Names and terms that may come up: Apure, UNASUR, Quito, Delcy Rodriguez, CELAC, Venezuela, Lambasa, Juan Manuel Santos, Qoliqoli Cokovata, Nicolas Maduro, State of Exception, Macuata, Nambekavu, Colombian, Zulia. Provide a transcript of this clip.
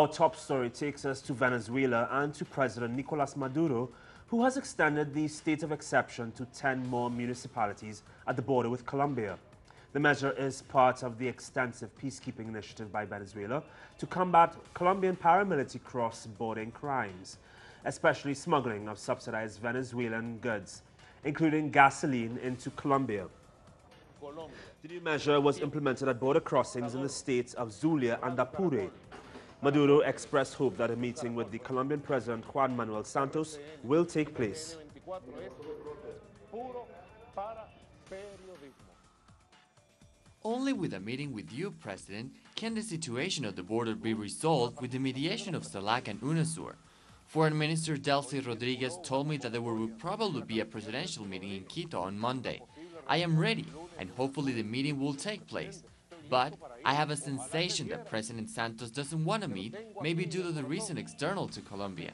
Our top story takes us to Venezuela and to President Nicolas Maduro, who has extended the state of exception to 10 more municipalities at the border with Colombia. The measure is part of the extensive peacekeeping initiative by Venezuela to combat Colombian paramilitary cross-border crimes, especially smuggling of subsidized Venezuelan goods, including gasoline, into Colombia. The new measure was implemented at border crossings in the states of Zulia and Apure. Maduro expressed hope that a meeting with the Colombian President Juan Manuel Santos will take place. Only with a meeting with you, President, can the situation at the border be resolved with the mediation of CELAC and UNASUR. Foreign Minister Delcy Rodriguez told me that there will probably be a presidential meeting in Quito on Monday. I am ready, and hopefully the meeting will take place. But I have a sensation that President Santos doesn't want to meet, maybe due to the recent external to Colombia.